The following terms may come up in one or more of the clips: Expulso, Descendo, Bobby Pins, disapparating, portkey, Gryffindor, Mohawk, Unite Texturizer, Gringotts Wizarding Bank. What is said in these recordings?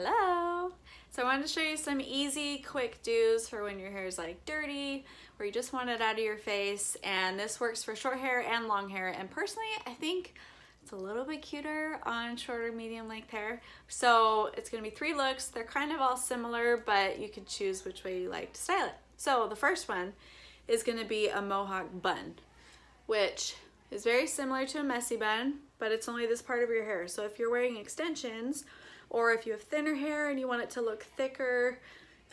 Hello! So I wanted to show you some easy, quick do's for when your hair is like dirty or you just want it out of your face, and this works for short hair and long hair, and personally I think it's a little bit cuter on shorter, medium length hair. So it's gonna be three looks. They're kind of all similar, but you can choose which way you like to style it. So the first one is gonna be a mohawk bun, which is very similar to a messy bun, but it's only this part of your hair. So if you're wearing extensions, or if you have thinner hair and you want it to look thicker,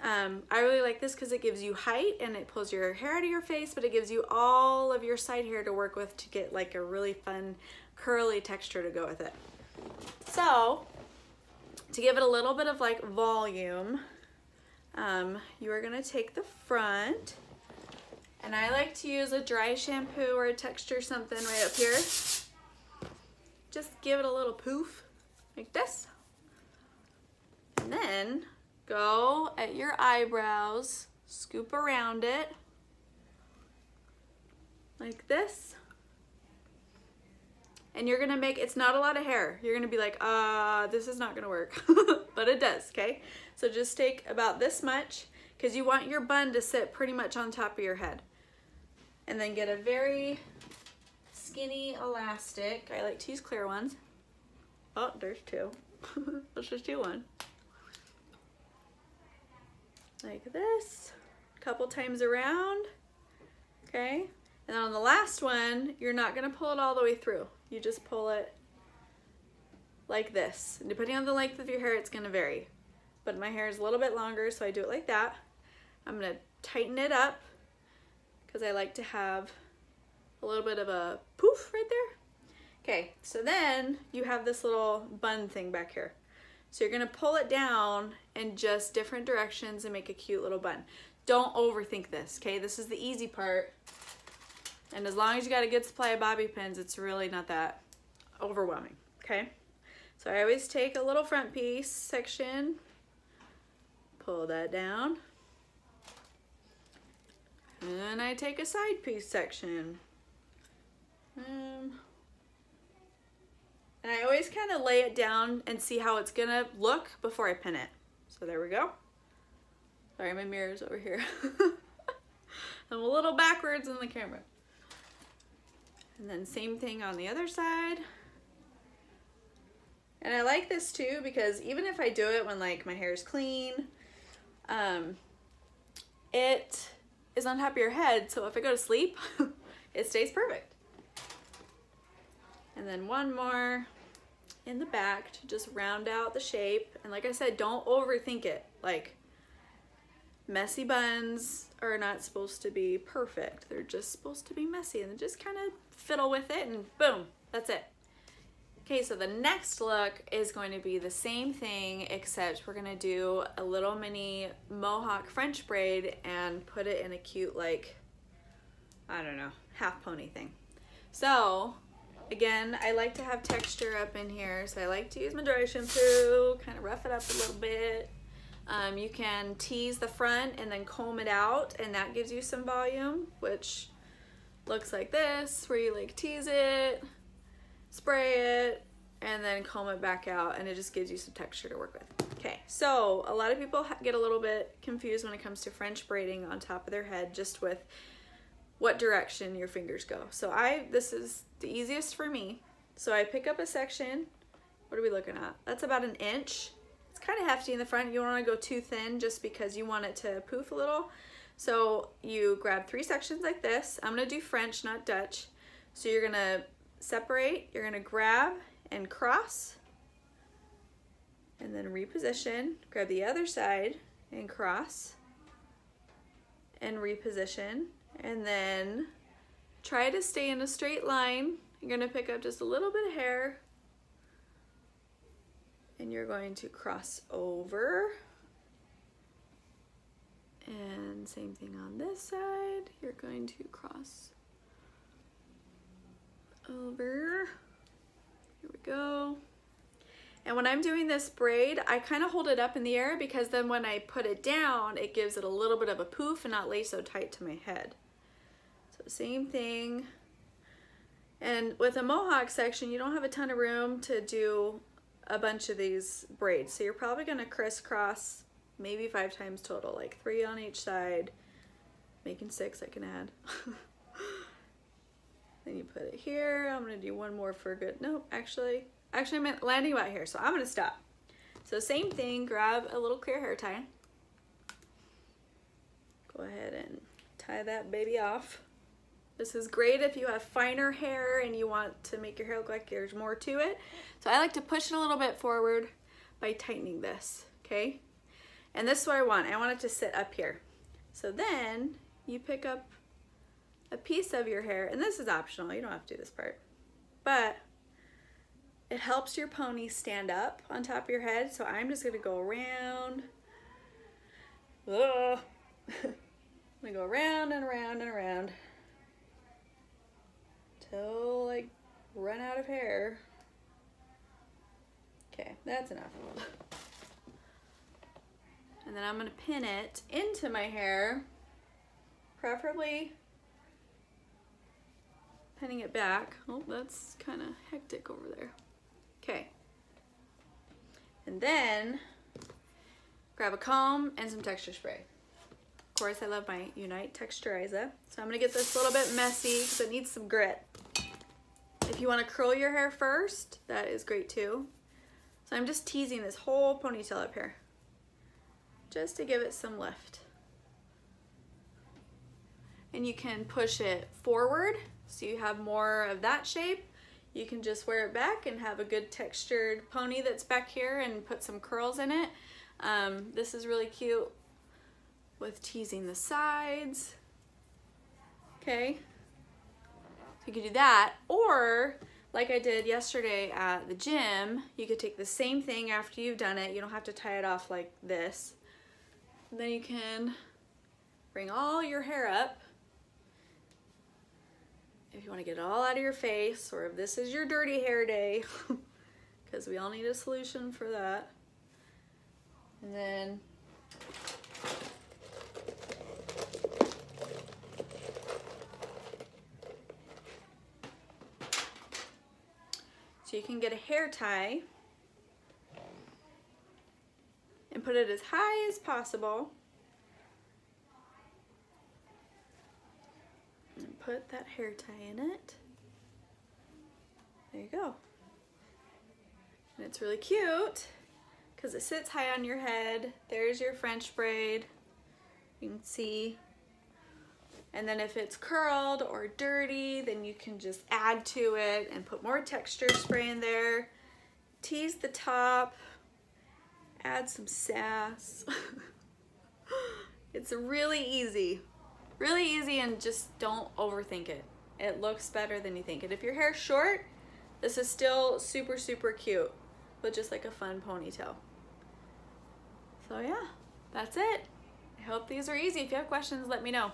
I really like this because it gives you height and it pulls your hair out of your face, but it gives you all of your side hair to work with to get like a really fun curly texture to go with it. So to give it a little bit of like volume, you are gonna take the front, and I like to use a dry shampoo or a texture something right up here. Just give it a little poof like this. And then go at your eyebrows, scoop around it like this. And you're gonna make, it's not a lot of hair. You're gonna be like, this is not gonna work, but it does, okay? So just take about this much, because you want your bun to sit pretty much on top of your head. And then get a very skinny elastic. I like to use clear ones. Oh, there's two. Let's just do one. Like this, a couple times around, okay? And then on the last one, you're not gonna pull it all the way through. You just pull it like this. And depending on the length of your hair, it's gonna vary. But my hair is a little bit longer, so I do it like that. I'm gonna tighten it up because I like to have a little bit of a poof right there. Okay, so then you have this little bun thing back here. So you're gonna pull it down in just different directions and make a cute little bun. Don't overthink this, okay? This is the easy part. And as long as you got a good supply of bobby pins, it's really not that overwhelming, okay? So I always take a little front piece section, pull that down. And then I take a side piece section. And I always kind of lay it down and see how it's gonna look before I pin it. So there we go. Sorry, my mirror's over here. I'm a little backwards in the camera. And then same thing on the other side. And I like this too because even if I do it when like my hair is clean, it is on top of your head. So if I go to sleep, it stays perfect. And then one more in the back to just round out the shape. And like I said, don't overthink it. Like, messy buns are not supposed to be perfect. They're just supposed to be messy, and just kind of fiddle with it and boom, that's it. Okay, so the next look is going to be the same thing, except we're gonna do a little mini mohawk French braid and put it in a cute, like, I don't know, half pony thing. So, again, I like to have texture up in here, so I like to use my dry shampoo, kind of rough it up a little bit. You can tease the front and then comb it out, and that gives you some volume, which looks like this, where you like tease it, spray it, and then comb it back out, and it just gives you some texture to work with. Okay, so a lot of people get a little bit confused when it comes to French braiding on top of their head, just with what direction your fingers go. So this is the easiest for me. So I pick up a section. What are we looking at? That's about an inch. It's kind of hefty in the front. You don't want to go too thin just because you want it to poof a little. So you grab three sections like this. I'm gonna do French, not Dutch. So you're gonna separate, you're gonna grab and cross, and then reposition, grab the other side and cross, and reposition. And then try to stay in a straight line. You're gonna pick up just a little bit of hair and you're going to cross over. And same thing on this side. You're going to cross over. Here we go. And when I'm doing this braid, I kind of hold it up in the air because then when I put it down, it gives it a little bit of a poof and not lay so tight to my head. So same thing. And with a mohawk section, you don't have a ton of room to do a bunch of these braids. So you're probably gonna crisscross maybe 5 times total, like 3 on each side, making 6 I can add. Then you put it here. I'm gonna do one more for good. Nope, actually I meant landing about here, so I'm gonna stop. So same thing, grab a little clear hair tie. Go ahead and tie that baby off. This is great if you have finer hair and you want to make your hair look like there's more to it. So I like to push it a little bit forward by tightening this, okay? And this is what I want. I want it to sit up here. So then you pick up a piece of your hair, and this is optional, you don't have to do this part, but it helps your pony stand up on top of your head. So I'm just gonna go around. Ugh. I'm gonna go around and around and around till I run out of hair. Okay, that's enough. And then I'm gonna pin it into my hair, preferably pinning it back. Oh, that's kind of hectic over there. Okay. And then grab a comb and some texture spray. Of course, I love my Unite Texturizer. So I'm gonna get this a little bit messy because it needs some grit. If you wanna curl your hair first, that is great too. So I'm just teasing this whole ponytail up here just to give it some lift. And you can push it forward so you have more of that shape. You can just wear it back and have a good textured pony that's back here and put some curls in it. This is really cute with teasing the sides. Okay, so you could do that, or like I did yesterday at the gym, you could take the same thing after you've done it. You don't have to tie it off like this. And then you can bring all your hair up if you want to get it all out of your face, or if this is your dirty hair day, because we all need a solution for that. And then so you can get a hair tie and put it as high as possible and put that hair tie in it. There you go. And it's really cute because it sits high on your head. There's your French braid. You can see. And then if it's curled or dirty, then you can just add to it and put more texture spray in there. Tease the top, add some sass. It's really easy, and just don't overthink it. It looks better than you think. And if your hair's short, this is still super, super cute, but just like a fun ponytail. So yeah, that's it. I hope these are easy. If you have questions, let me know.